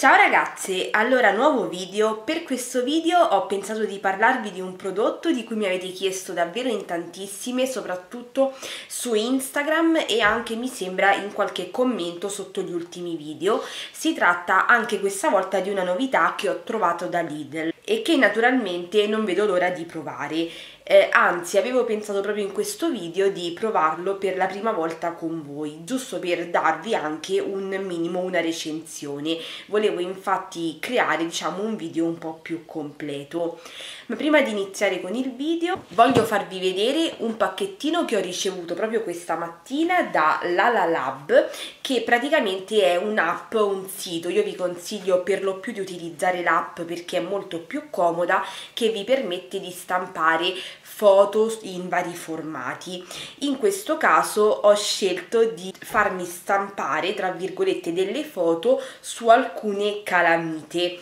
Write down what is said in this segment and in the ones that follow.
Ciao ragazze, allora nuovo video. Per questo video ho pensato di parlarvi di un prodotto di cui mi avete chiesto davvero in tantissime, soprattutto su Instagram e anche mi sembra in qualche commento sotto gli ultimi video. Si tratta anche questa volta di una novità che ho trovato da Lidl e che naturalmente non vedo l'ora di provare. Anzi, avevo pensato proprio in questo video di provarlo per la prima volta con voi, giusto per darvi anche un minimo una recensione. Volevo infatti creare, diciamo, un video un po' più completo. Ma prima di iniziare con il video voglio farvi vedere un pacchettino che ho ricevuto proprio questa mattina da Lalalab, che praticamente è un'app, un sito. Io vi consiglio per lo più di utilizzare l'app perché è molto più comoda, che vi permette di stampare foto in vari formati. In questo caso ho scelto di farmi stampare, tra virgolette, delle foto su alcune calamite.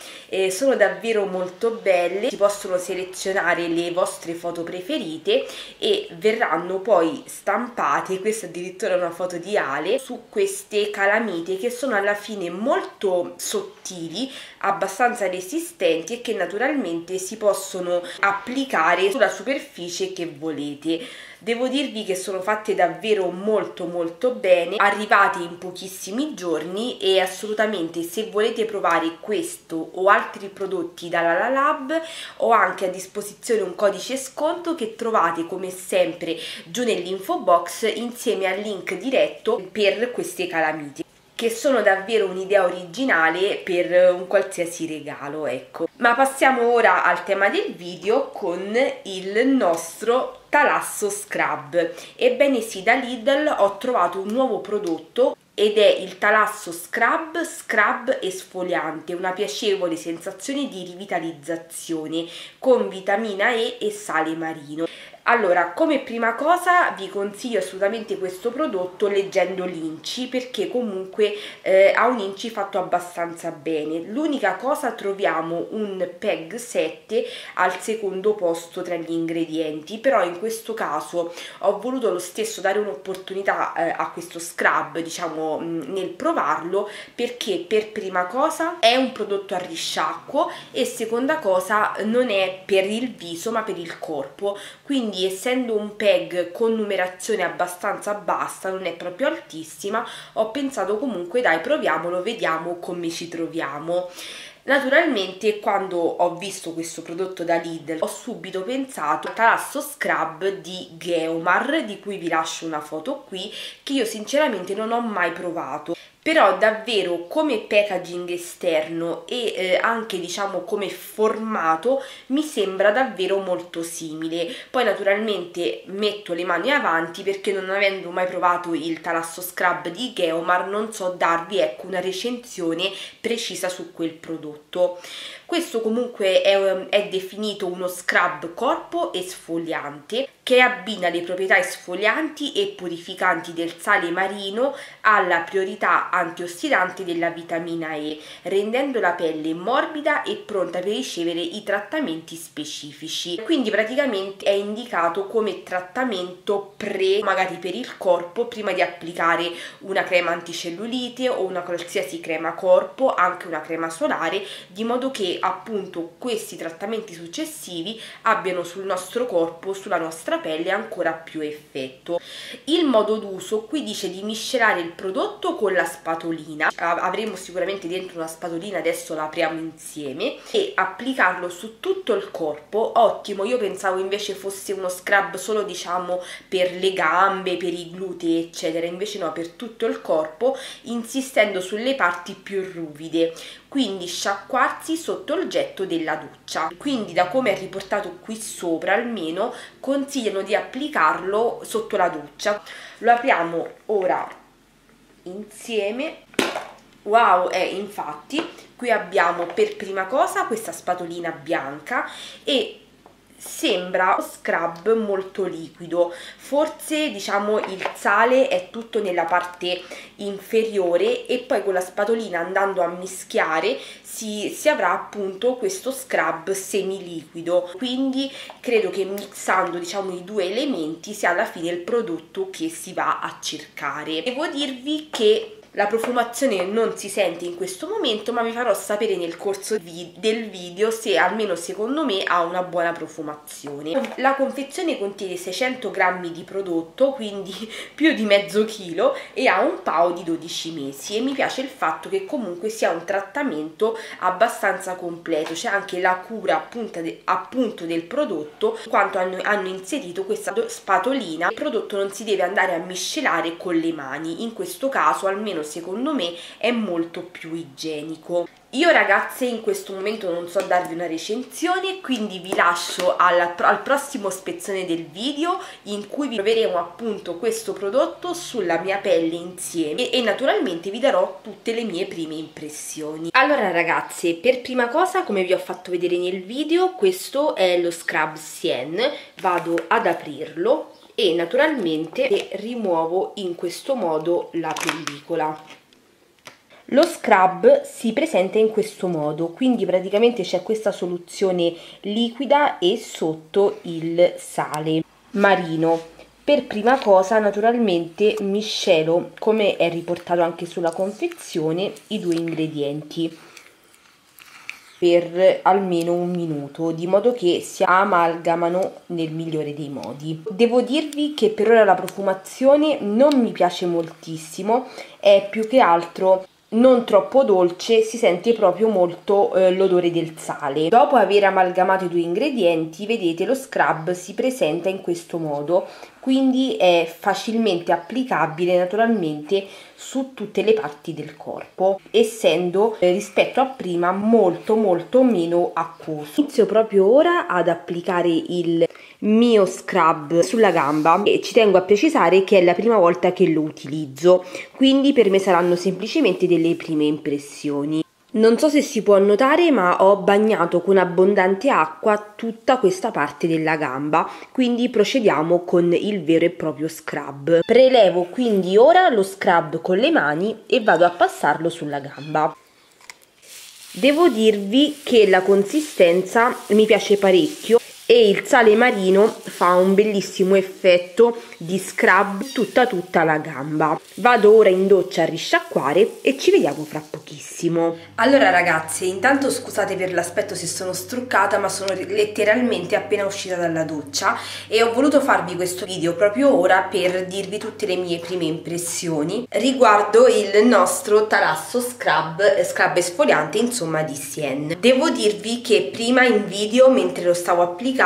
Sono davvero molto belle, si possono selezionare le vostre foto preferite e verranno poi stampate, questa addirittura è una foto di Ale, su queste calamite che sono alla fine molto sottili, abbastanza resistenti e che naturalmente si possono applicare sulla superficie che volete. Devo dirvi che sono fatte davvero molto bene, arrivate in pochissimi giorni e assolutamente, se volete provare questo o altri prodotti dalla Lalalab, ho anche a disposizione un codice sconto che trovate come sempre giù nell'info box insieme al link diretto per queste calamite, che sono davvero un'idea originale per un qualsiasi regalo, ecco. Ma passiamo ora al tema del video con il nostro Thalasso Scrub. Ebbene sì, da Lidl ho trovato un nuovo prodotto ed è il Thalasso Scrub, esfoliante, una piacevole sensazione di rivitalizzazione con vitamina E e sale marino. Allora, come prima cosa vi consiglio assolutamente questo prodotto leggendo l'inci, perché comunque ha un inci fatto abbastanza bene. L'unica cosa, troviamo un PEG 7 al secondo posto tra gli ingredienti, però in questo caso ho voluto lo stesso dare un'opportunità a questo scrub, diciamo, nel provarlo, perché per prima cosa è un prodotto a risciacquo e seconda cosa non è per il viso ma per il corpo, quindi essendo un PEG con numerazione abbastanza bassa, non è proprio altissima, ho pensato comunque dai, proviamolo, vediamo come ci troviamo. Naturalmente quando ho visto questo prodotto da Lidl ho subito pensato al Thalasso Scrub di Geomar, di cui vi lascio una foto qui, che io sinceramente non ho mai provato. Però davvero come packaging esterno e anche, diciamo, come formato mi sembra davvero molto simile. Poi naturalmente metto le mani avanti perché, non avendo mai provato il Thalasso Scrub di Geomar, non so darvi, ecco, una recensione precisa su quel prodotto. Questo comunque è definito uno scrub corpo esfoliante che abbina le proprietà esfolianti e purificanti del sale marino alla priorità antiossidante della vitamina E, rendendo la pelle morbida e pronta per ricevere i trattamenti specifici. Quindi praticamente è indicato come trattamento pre, magari per il corpo, prima di applicare una crema anticellulite o una qualsiasi crema corpo, anche una crema solare, di modo che appunto questi trattamenti successivi abbiano sul nostro corpo, sulla nostra pelle, ancora più effetto. Il modo d'uso qui dice di miscelare il prodotto con la spatolina, avremo sicuramente dentro una spatolina, adesso la apriamo insieme, e applicarlo su tutto il corpo. Ottimo, io pensavo invece fosse uno scrub solo, diciamo, per le gambe, per i glutei eccetera, invece no, per tutto il corpo, insistendo sulle parti più ruvide, quindi sciacquarsi sotto il getto della doccia. Quindi, da come è riportato qui sopra, almeno consigliano di applicarlo sotto la doccia. Lo apriamo ora insieme. Wow, infatti qui abbiamo per prima cosa questa spatolina bianca e sembra uno scrub molto liquido, forse, diciamo, il sale è tutto nella parte inferiore e poi con la spatolina, andando a mischiare, si avrà appunto questo scrub semiliquido. Quindi credo che mixando, diciamo, i due elementi sia alla fine il prodotto che si va a cercare. Devo dirvi che La profumazione non si sente in questo momento, ma vi farò sapere nel corso del video se almeno secondo me ha una buona profumazione. La confezione contiene 600 grammi di prodotto, quindi più di mezzo chilo, e ha un PAO di 12 mesi e mi piace il fatto che comunque sia un trattamento abbastanza completo, c'è anche la cura appunto del prodotto, in quanto hanno inserito questa spatolina. Il prodotto non si deve andare a miscelare con le mani, in questo caso almeno secondo me è molto più igienico. Io ragazze in questo momento non so darvi una recensione, quindi vi lascio al prossimo spezzone del video in cui vi proveremo appunto questo prodotto sulla mia pelle insieme e naturalmente vi darò tutte le mie prime impressioni. Allora ragazze, per prima cosa, come vi ho fatto vedere nel video, questo è lo scrub Cien. Vado ad aprirlo e naturalmente rimuovo in questo modo la pellicola. Lo scrub si presenta in questo modo, quindi praticamente c'è questa soluzione liquida e sotto il sale marino. Per prima cosa naturalmente miscelo, come è riportato anche sulla confezione, i due ingredienti per almeno un minuto, di modo che si amalgamano nel migliore dei modi. Devo dirvi che per ora la profumazione non mi piace moltissimo, è più che altro non troppo dolce, si sente proprio molto l'odore del sale. Dopo aver amalgamato i due ingredienti, vedete, lo scrub si presenta in questo modo, quindi è facilmente applicabile naturalmente su tutte le parti del corpo, essendo rispetto a prima molto meno acquoso. Inizio proprio ora ad applicare il mio scrub sulla gamba e ci tengo a precisare che è la prima volta che lo utilizzo, quindi per me saranno semplicemente delle prime impressioni. Non so se si può notare, ma ho bagnato con abbondante acqua tutta questa parte della gamba, quindi procediamo con il vero e proprio scrub. Prelevo quindi ora lo scrub con le mani e vado a passarlo sulla gamba. Devo dirvi che la consistenza mi piace parecchio e il sale marino fa un bellissimo effetto di scrub tutta la gamba. Vado ora in doccia a risciacquare e ci vediamo fra pochissimo. Allora ragazze, intanto scusate per l'aspetto se sono struccata, ma sono letteralmente appena uscita dalla doccia e ho voluto farvi questo video proprio ora per dirvi tutte le mie prime impressioni riguardo il nostro Thalasso scrub esfoliante, insomma, di Cien. Devo dirvi che prima in video, mentre lo stavo applicando,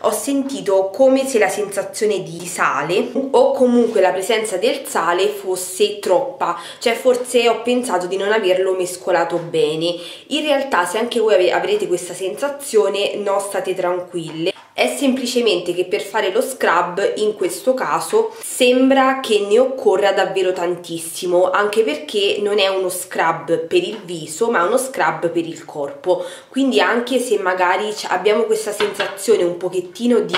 ho sentito come se la sensazione di sale o comunque la presenza del sale fosse troppa, cioè forse ho pensato di non averlo mescolato bene. In realtà, se anche voi avrete questa sensazione, non state tranquille, è semplicemente che per fare lo scrub in questo caso sembra che ne occorra davvero tantissimo, anche perché non è uno scrub per il viso ma uno scrub per il corpo, quindi anche se magari abbiamo questa sensazione un pochettino di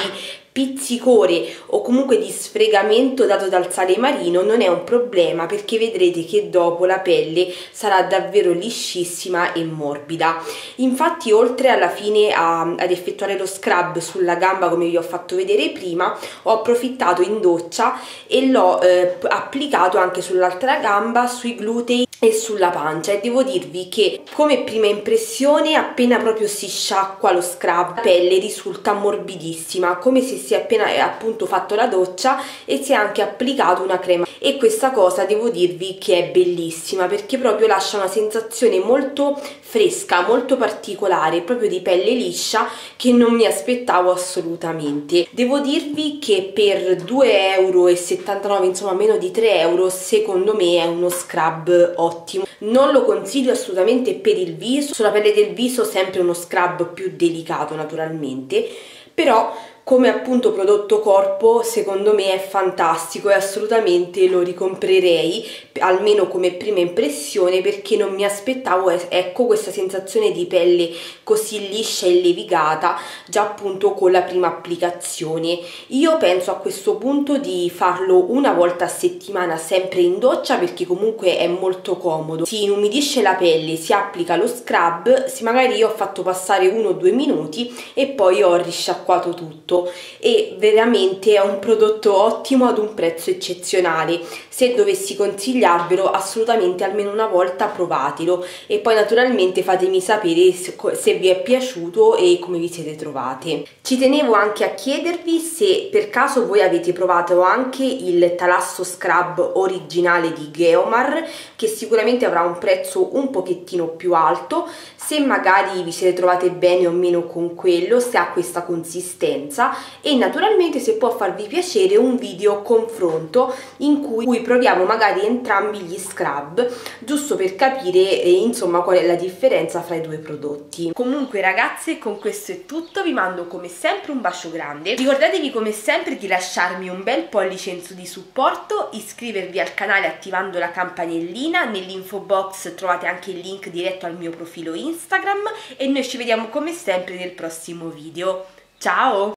pizzicore o comunque di sfregamento dato dal sale marino, non è un problema, perché vedrete che dopo la pelle sarà davvero liscissima e morbida. Infatti, oltre alla fine ad effettuare lo scrub sulla gamba come vi ho fatto vedere prima, ho approfittato in doccia e l'ho applicato anche sull'altra gamba, sui glutei e sulla pancia, e devo dirvi che come prima impressione, appena proprio si sciacqua lo scrub, la pelle risulta morbidissima, come se si è appena appunto fatto la doccia e si è anche applicato una crema, e questa cosa devo dirvi che è bellissima, perché proprio lascia una sensazione molto fresca, molto particolare, proprio di pelle liscia, che non mi aspettavo assolutamente. Devo dirvi che per 2,79 €, insomma meno di 3 €, secondo me è uno scrub ottimo. Non lo consiglio assolutamente per il viso, sulla pelle del viso sempre uno scrub più delicato naturalmente, però come appunto prodotto corpo secondo me è fantastico e assolutamente lo ricomprerei, almeno come prima impressione, perché non mi aspettavo, ecco, questa sensazione di pelle così liscia e levigata già appunto con la prima applicazione. Io penso a questo punto di farlo una volta a settimana, sempre in doccia, perché comunque è molto comodo, si inumidisce la pelle, si applica lo scrub, magari io ho fatto passare 1 o 2 minuti e poi ho risciacquato tutto. prodotto, e veramente è un prodotto ottimo ad un prezzo eccezionale. Se dovessi consigliarvelo, assolutamente almeno una volta provatelo, e poi naturalmente fatemi sapere se vi è piaciuto e come vi siete trovate. Ci tenevo anche a chiedervi se per caso voi avete provato anche il Thalasso Scrub originale di Geomar, che sicuramente avrà un prezzo un pochettino più alto, se magari vi siete trovate bene o meno con quello, se ha questa consistenza, e naturalmente se può farvi piacere un video confronto in cui proviamo magari entrambi gli scrub, giusto per capire insomma qual è la differenza fra i due prodotti. Comunque ragazze, con questo è tutto, vi mando come sempre un bacio grande, ricordatevi come sempre di lasciarmi un bel pollice in su di supporto, iscrivervi al canale attivando la campanellina, nell'info box trovate anche il link diretto al mio profilo Instagram, e noi ci vediamo come sempre nel prossimo video. Ciao!